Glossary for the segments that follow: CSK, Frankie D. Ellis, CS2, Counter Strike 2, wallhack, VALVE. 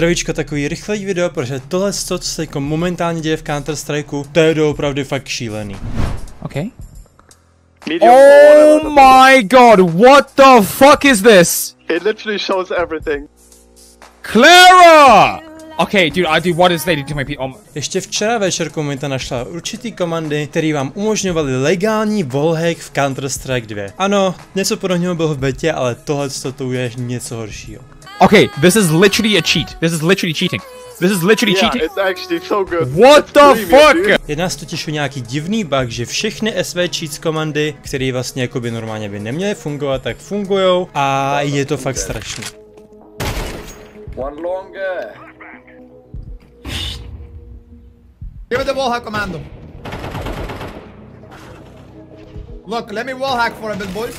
Zdravíčko, takový rychlej video, protože tohle, co se jako momentálně děje v Counter Strikeu, to je doopravdy fakt šílený. Okay. Oh my god, what the fuck is this? It literally shows everything. Clara! Okay, dude, I do what is they do to my people. Ještě včera večer komunita našla určitý komandy, které vám umožňovaly legální wallhack v Counter Strike 2. Ano, něco podobného bylo v betě, ale tohle to je něco horšího. Okay, this is literally a cheat. This is literally cheating. This is literally cheating. It's actually so good. What the fuck? Jedná se totiž o nějaký divný bug, že všechny SV cheats komandy, které vlastně jakoby normálně by neměly fungovat, tak fungujou a je to fakt strašný. One longer. Give it the wallhack commando. Look, let me wallhack for a bit, boys.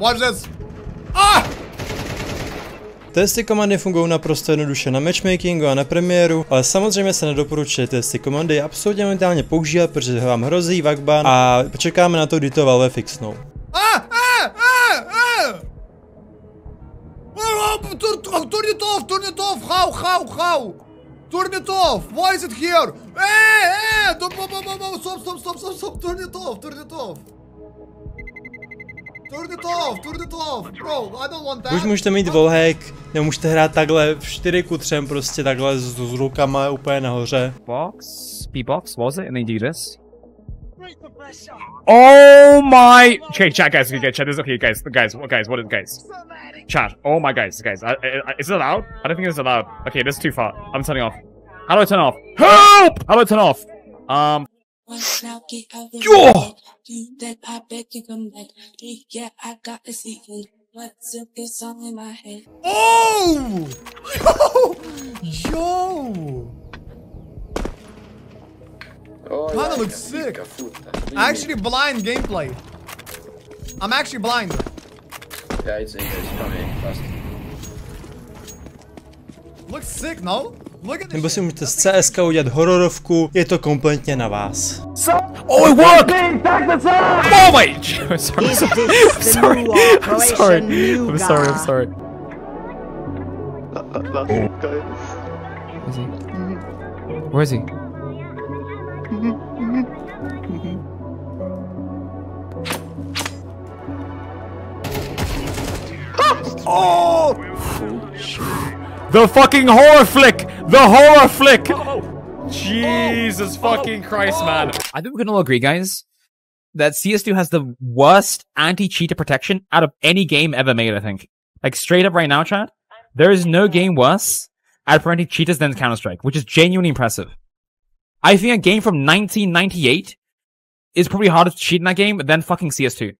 Watch this. Ah! Testy komandy fungují naprosto jednoduše na matchmakingu a na premiéru, ale samozřejmě se nedoporučuje testy komandy absolutně momentálně používat, protože vám hrozí bugban a čekáme na to, kdy to Valve fixnou. Turn it off! Turn it off! How? Turn it off! Why is it here? Stop! Turn it off! Turn it off, bro, I don't want that. Už můžete mít wallhack, nebo můžete hrát takhle v 4:3, prostě takhle s rukama úplně nahoře. Box, P-box, was it? And they do this. Oh my! Okay, chat, guys, okay, chat, this is okay, guys, what is, guys? Chat, oh my, guys, I, is it allowed? I don't think it's allowed. Okay, this is too far. I'm turning off. How do I turn off? Help! How do I turn off? Yo! Oh! Yo! Kinda looks sick. Actually blind gameplay. I'm actually blind. Yeah, it's coming fast. Looks sick, no? Nebo si můžete z CSK udělat hororovku, je to kompletně na vás. Oh, it worked! Oh my! I'm sorry. Where is he? Oh! The fucking horror flick! The horror flick! Jesus fucking Christ, man. I think we can all agree, guys, that CS2 has the worst anti-cheater protection out of any game ever made, I think. Like, straight up right now, chat, there is no game worse at preventing cheaters than Counter-Strike, which is genuinely impressive. I think a game from 1998 is probably harder to cheat in that game than fucking CS2.